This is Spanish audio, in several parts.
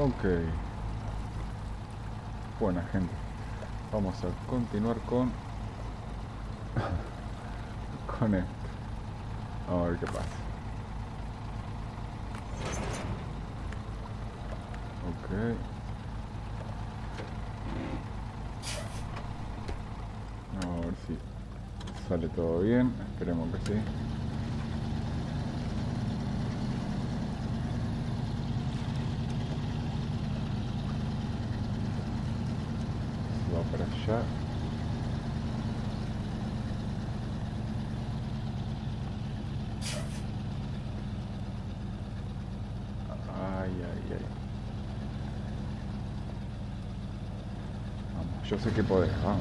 Ok. Buena gente. Vamos a continuar con... con esto. Vamos a ver qué pasa. Ok. Vamos a ver si sale todo bien. Esperemos que sí. Para allá. Ay, ay, ay. Vamos, yo sé que podés, vamos.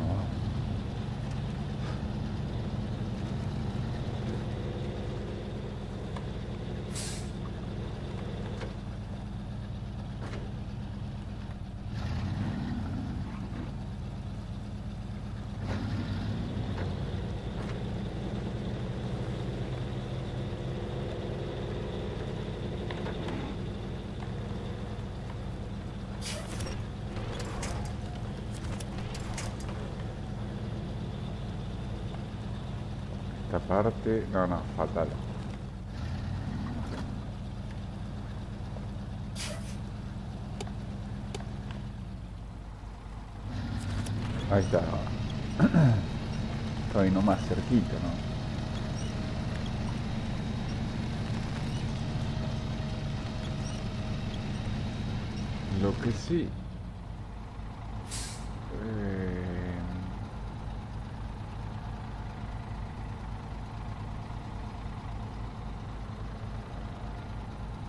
Esta parte, no, no, fatal. Ahí está. Estoy nomás cerquita, ¿no? Lo que sí...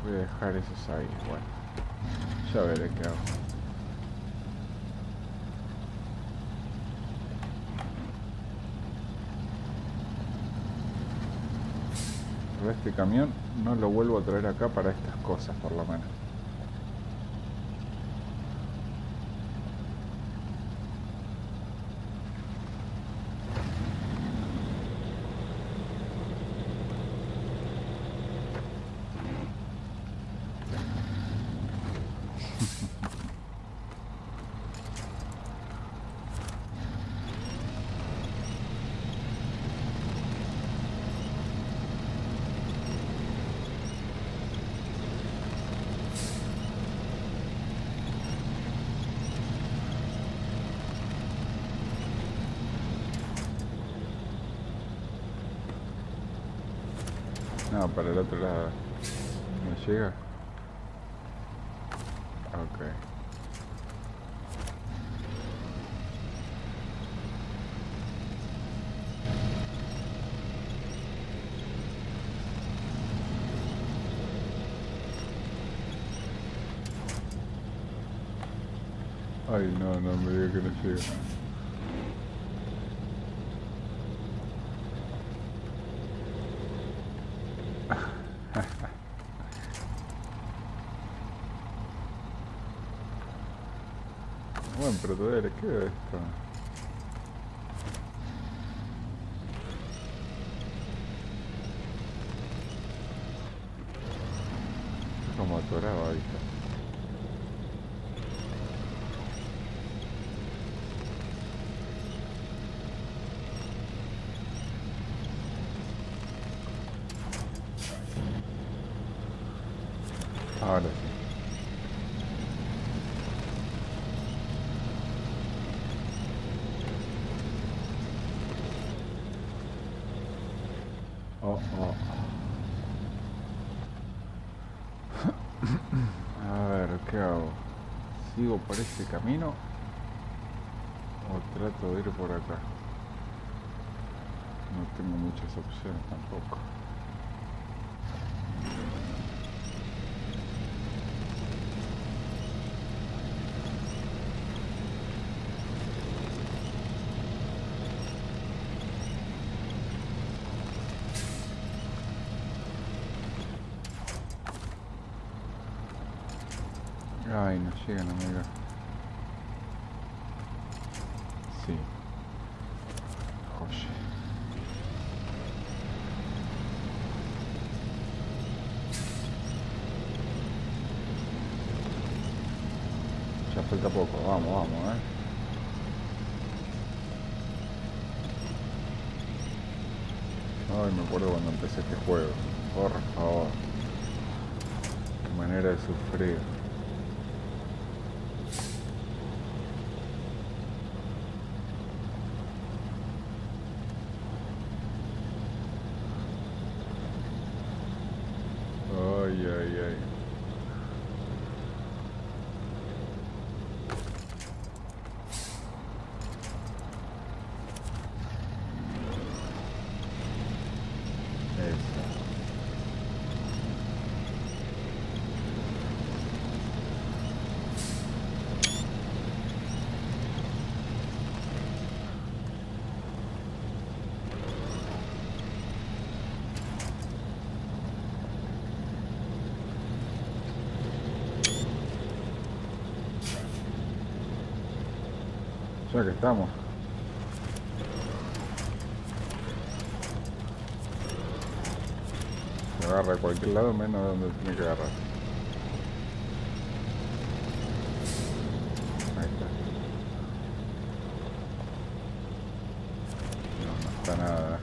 voy a dejar esos ahí, bueno, ya veré qué hago. Pero este camión no lo vuelvo a traer acá para estas cosas, por lo menos. No, para el otro lado. ¿Me llega? Ok. Ay, no, no me diga que no llega. Bueno, pero todavía le queda esto. Estoy como atorado ahorita. Ahora sí. Oh, oh. A ver, ¿qué hago? ¿Sigo por este camino? ¿O trato de ir por acá? No tengo muchas opciones tampoco. Ay, no llegan, amiga. Sí. Oye. Aspetta, falta poco, vamos, Ay, me acuerdo cuando empecé este juego. Por favor. Qué manera de sufrir. Ay. Ya que estamos. Se agarra a cualquier lado menos donde tiene que agarrar. Ahí está. No está nada.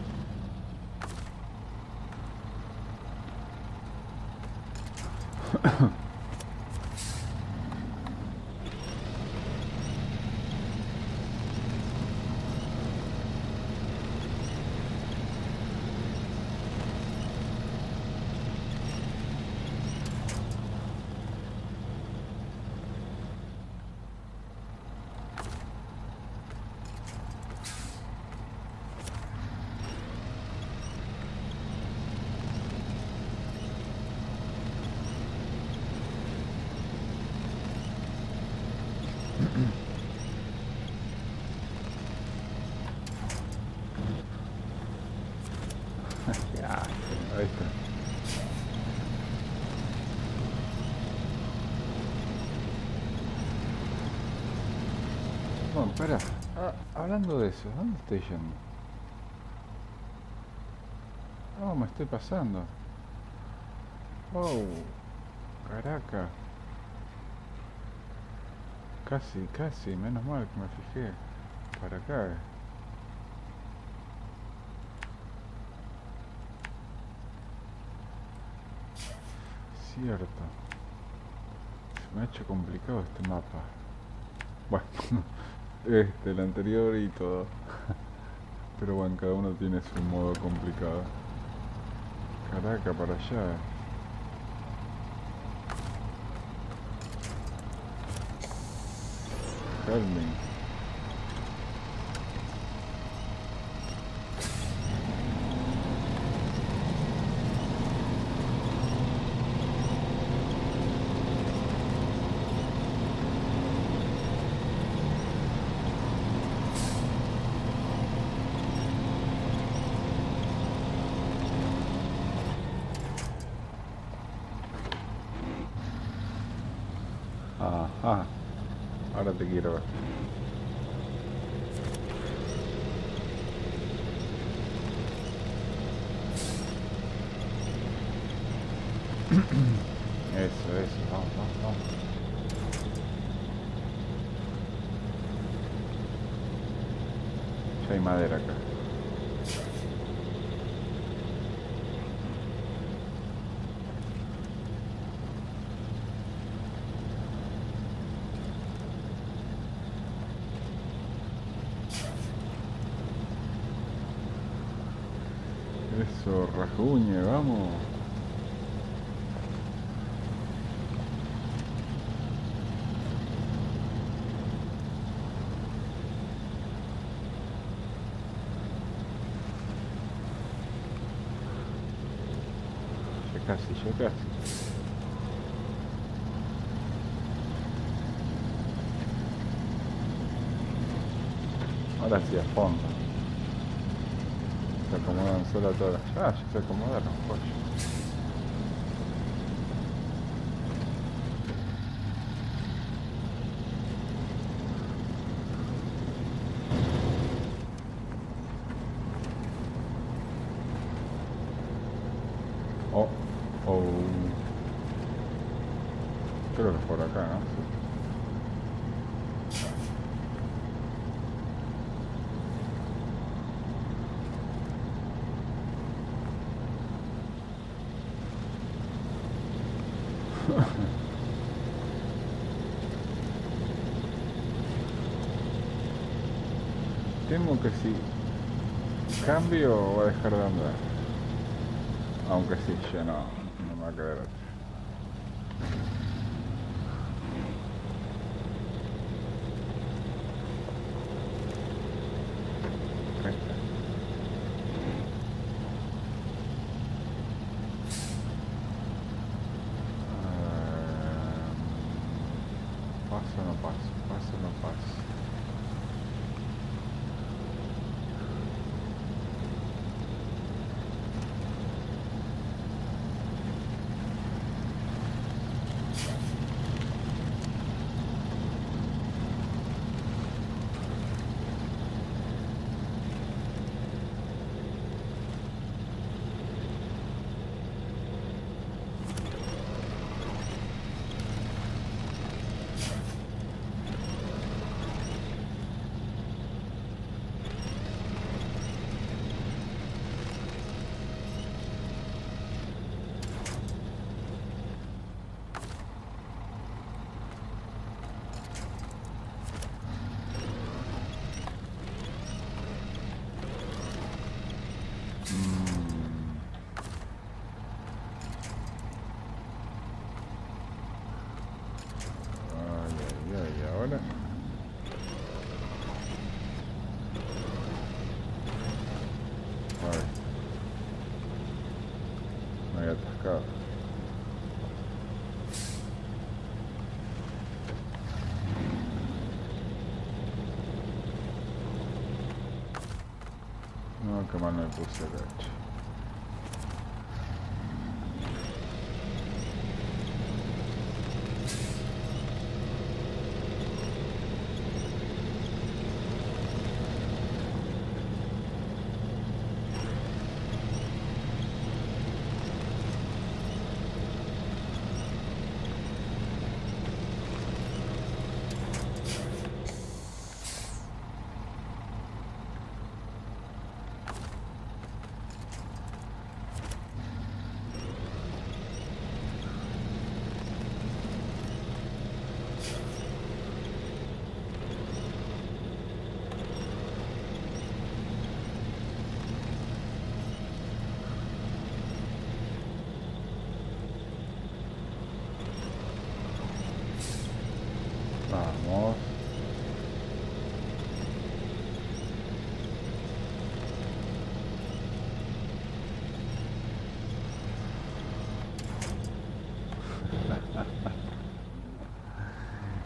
Ya, ahí está. Bueno, espera. Hablando de eso, ¿dónde estoy yendo? No, me estoy pasando. Oh, caraca. Casi, menos mal que me fijé. Para acá. Cierto. Se me ha hecho complicado este mapa. Bueno, el anterior y todo. Pero bueno, cada uno tiene su modo complicado. Caraca, para allá. Calmen. Ajá. Ahora te quiero ver. Eso, vamos. Ya hay madera acá. Eso, rasguñe, vamos. Ya casi. Ahora sí, a fondo. Se acomodan sola todas. Ah, ya se acomodaron, coño. Oh. Creo que es por acá, ¿no? Sí. Temo que si cambio va a dejar de andar. Aunque sí, ya no me va a quedar otra. Come on, I put that.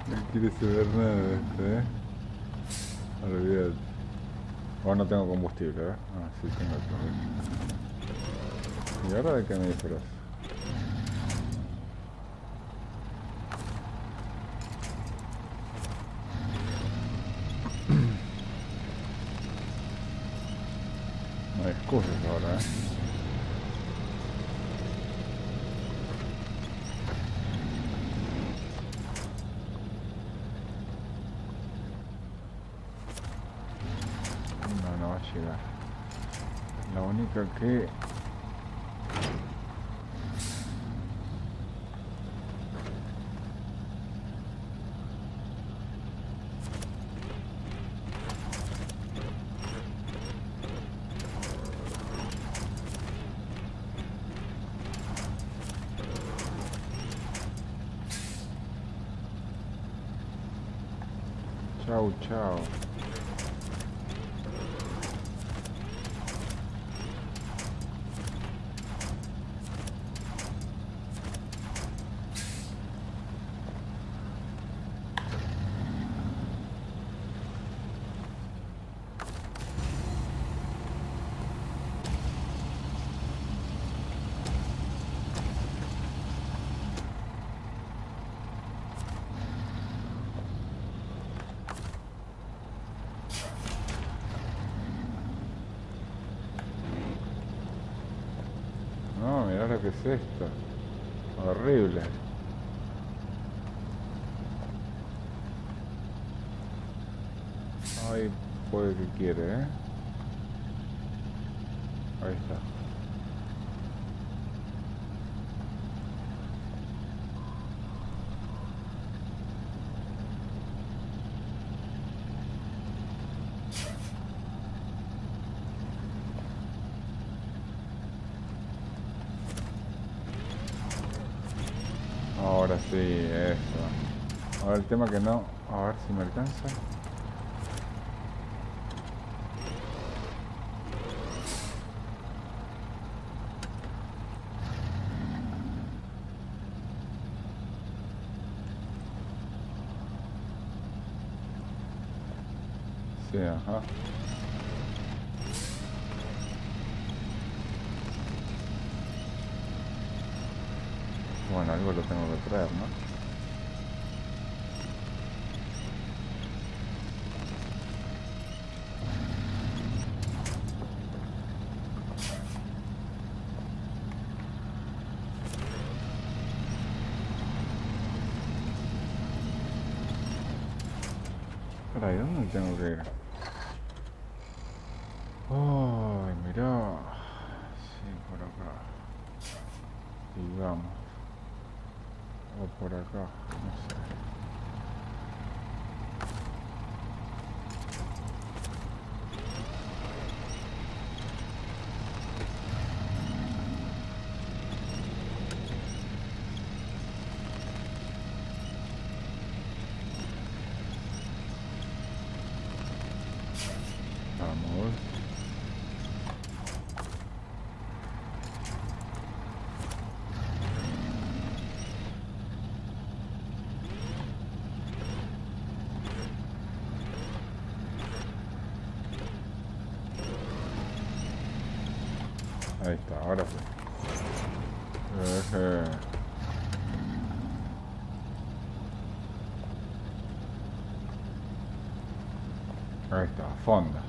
No quiere saber nada de esto, Olvídate. Ahora no tengo combustible, Ah, sí tengo combustible. ¿Y ahora de qué me disfrazo? No hay excusas ahora, La única que chao. ¿Qué es esto? Horrible. Ay, puede que quiere, Ahí está. Ahora sí, eso. Ahora el tema que no... A ver si me alcanza. Sí, ajá. Bueno, algo lo tengo que traer, ¿no? Caray, ¿dónde tengo que ir? Ay, mirá. Sí, por acá. Digamos. O por acá, no sé. Vamos. Ahí está, ahora sí. Ahí está, fondo.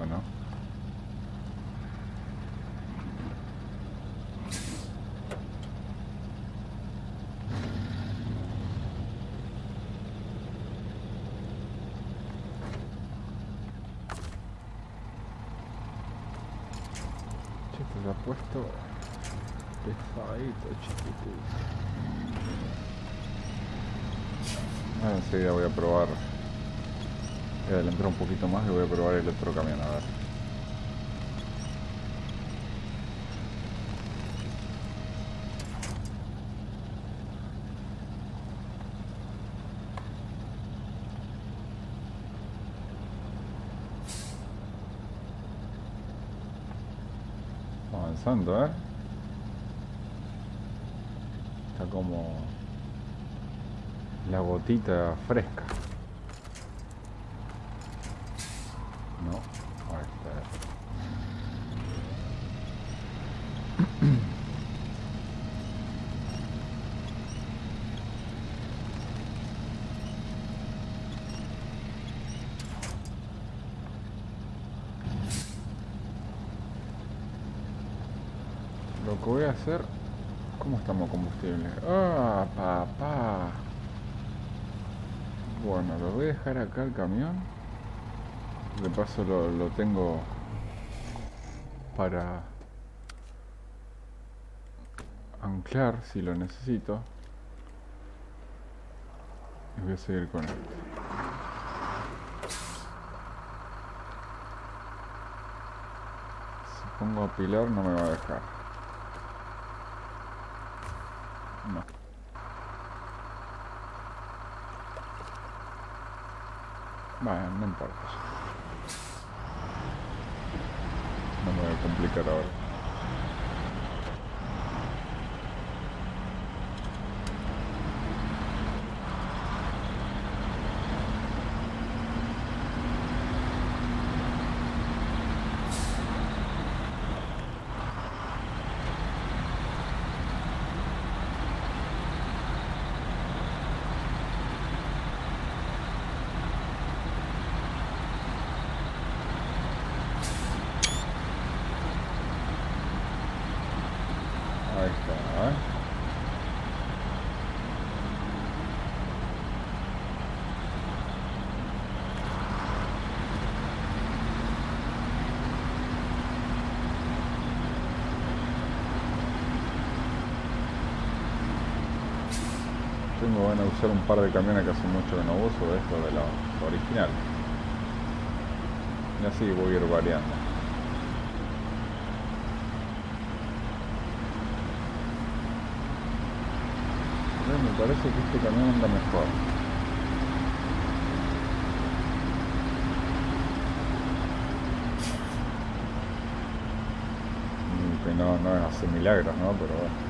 ¿O no? Chiste, lo ha puesto pesadito, chiquitito. Ahora enseguida voy a probar. Voy a adelantar un poquito más y voy a probar el otro camión, a ver. Avanzando, ¿eh? Está como la gotita fresca. No, ahí está. Lo que voy a hacer... ¿Cómo estamos combustibles? ¡Ah, papá! Bueno, lo voy a dejar acá el camión. De paso lo tengo para anclar si lo necesito. Y voy a seguir con esto. Si pongo a pilar no me va a dejar. No. Bueno, no importa. No me voy a complicar ahora. Ahí está, ¿eh? Yo me van a usar un par de camiones que hace mucho que no uso de estos de la original. Y así voy a ir variando. me parece que este camión anda mejor. Que no es hacer milagros, ¿no? Pero bueno.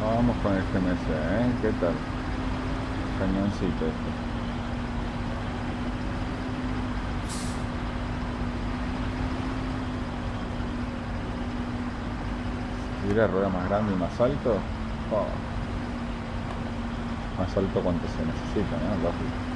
Vamos con el GMC, ¿eh? ¿Qué tal? Cañoncito este. Si hubiera rueda más grande y más alto, oh. Más alto cuanto se necesita, ¿no? Lógico.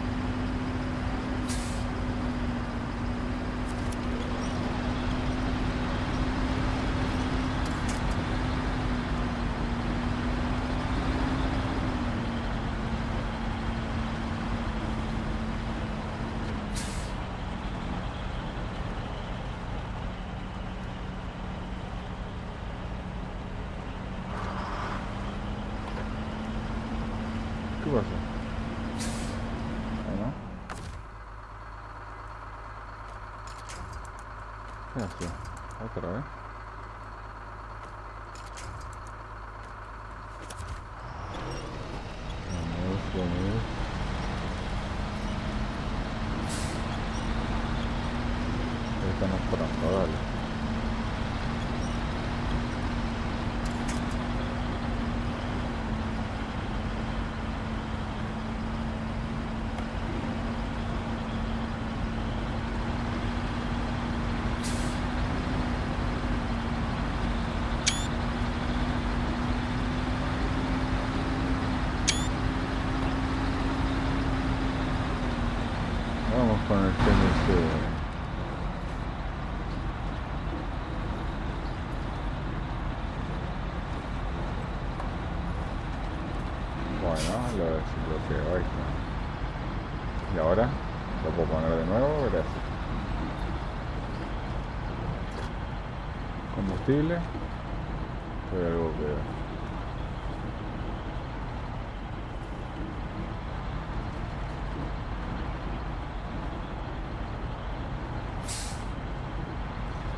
Y ahora lo puedo poner de nuevo, gracias. Combustible. Pero algo que...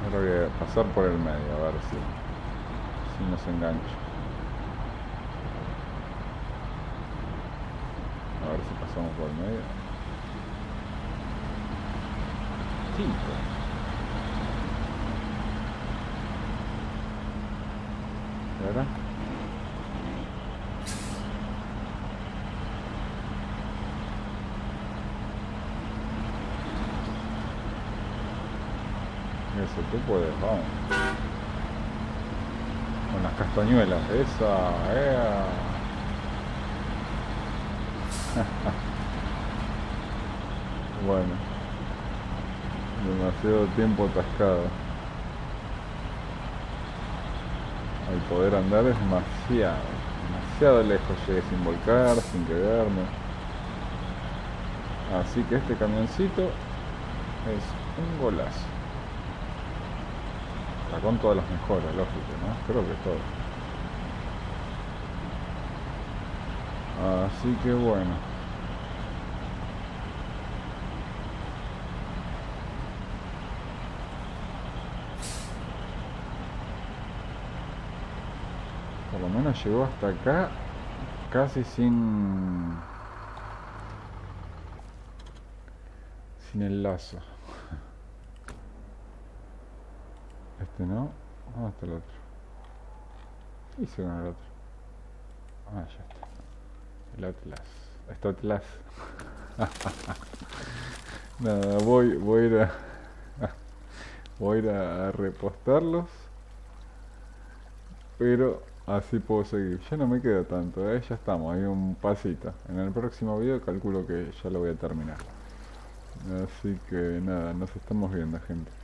ahora voy a pasar por el medio, a ver si nos engancha. A ver si pasamos por el medio. ¿Y ahora? Eso tú puedes, vamos. Con las castañuelas, esa, Bueno, demasiado tiempo atascado. Al poder andar es demasiado lejos, llegué sin volcar, sin quedarme. Así que este camioncito es un golazo. Está con todas las mejoras, lógico, ¿no? Creo que es todo. Así que bueno. llegó hasta acá casi sin el lazo. Este no, ¿dónde está el otro? ¿Qué hice con el otro? Ah, ya está. El Atlas. Está Atlas. Nada, voy a repostarlos. Pero así puedo seguir. Ya no me queda tanto, ¿eh? Ya estamos, hay un pasito. En el próximo video calculo que ya lo voy a terminar. Así que nada, nos estamos viendo, gente.